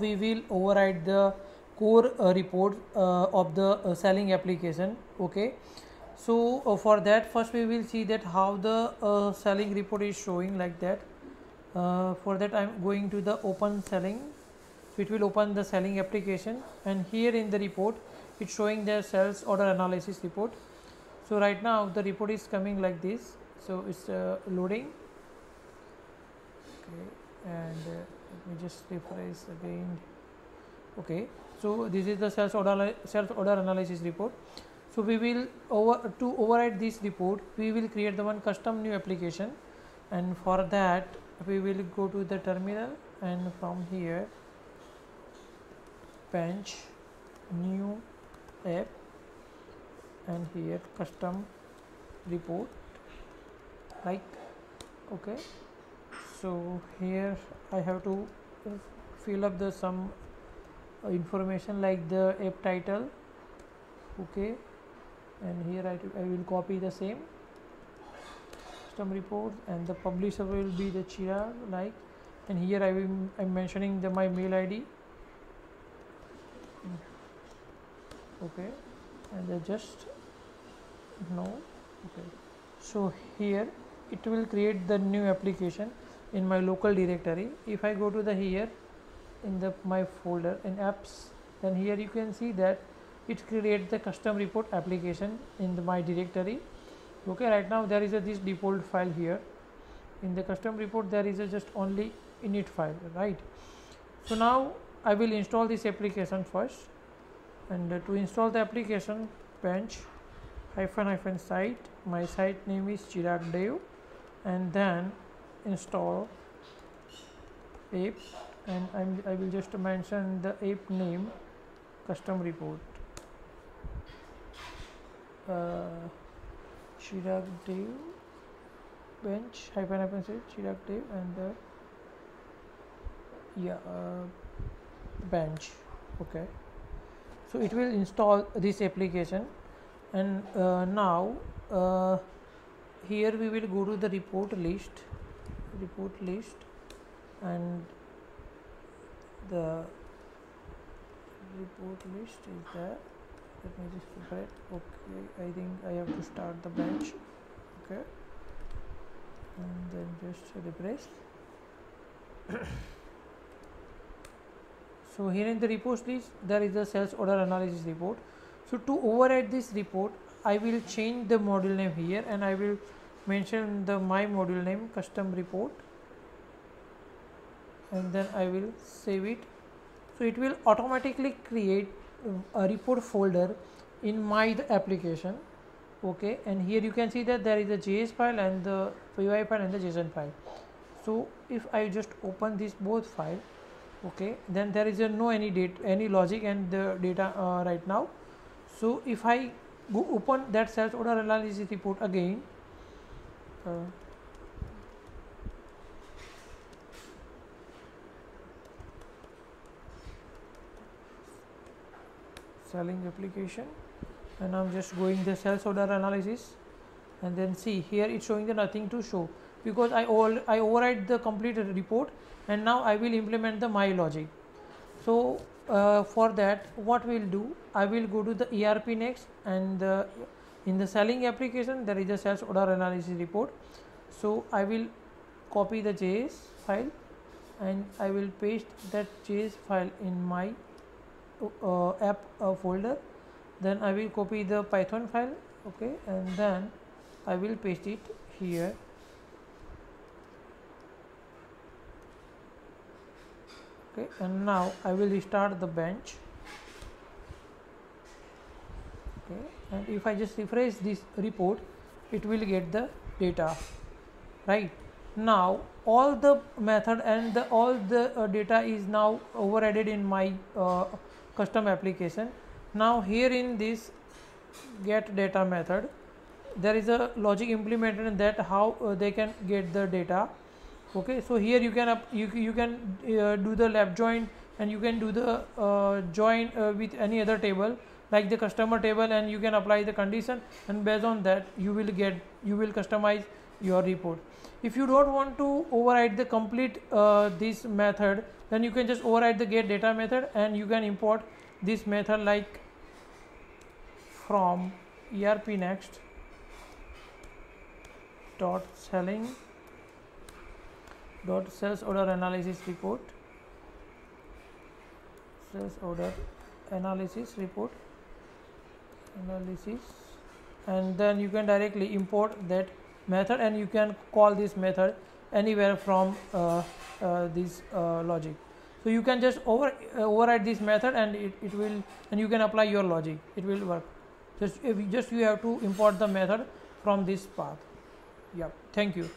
we will override the core report of the selling application. Okay, so for that, first we will see that how the selling report is showing like that. For that I'm going to the open selling. It will open the selling application, and here in the report it's showing their sales order analysis report. So right now the report is coming like this. So it's loading. Okay, and let me just refresh again. Okay, so this is the sales order analysis report. So we will override this report. We will create the one custom new application, and for that we will go to the terminal, and from here Punch new app, and here custom report, like okay. So here I have to fill up the some information like the app title, okay, and here I will copy the same custom report, and the publisher will be the Chirag, like, and here I'm mentioning the my mail ID, okay, and I just no, okay. So here it will create the new application in my local directory. If I go to the here in the my folder in apps, then here you can see that it creates the custom report application in the my directory. Okay, right now there is a this default file here. In the custom report there is a just only init file, right? So now I will install this application first, and to install the application, punch -- site. My site name is Chirag Dev, and then install app, and I will just mention the app name custom report Chirag Dev, punch -- site Chirag Dev, and the bench. Okay, so it will install this application, and now here we will go to the report list, and the report list is there. Let me just prepare it. Okay, I think I have to start the bench. Okay, and then just refresh. So here in the report list there is a sales order analysis report. So to override this report, I will change the module name here, and I will mention the my module name custom report, and then I will save it. So it will automatically create a report folder in my application. Okay, and here you can see that there is a JS file and the PY file and the JSON file. So if I just open this both file, okay, then there is a no any logic and the data right now. So if I go open that sales order analysis report again, selling application, and I'm just going the sales order analysis, and then see here it's showing the nothing to show, because I override the complete report, and now I will implement the my logic. So for that, what we'll do, I will go to the ERPNext, and in the selling application there is a sales order analysis report. So I will copy the JS file, and I will paste that JS file in my app folder. Then I will copy the Python file, okay, and then I will paste it here. Okay, and now I will restart the bench. Okay, and if I just refresh this report, it will get the data. Right now all the method and the all the data is now overridden in my custom application. Now here in this get data method there is a logic implemented in that how they can get the data. Okay, so here you can you can do the left join, and you can do the join with any other table like the customer table, and you can apply the condition, and based on that you will customize your report. If you don't want to override the complete this method, then you can just override the get data method and you can import this method like from ERPNext .selling.sales order analysis report and then you can directly import that method and you can call this method anywhere from this logic. So you can just override this method and it will, and you can apply your logic. It will work. Just you have to import the method from this path. Yeah, thank you.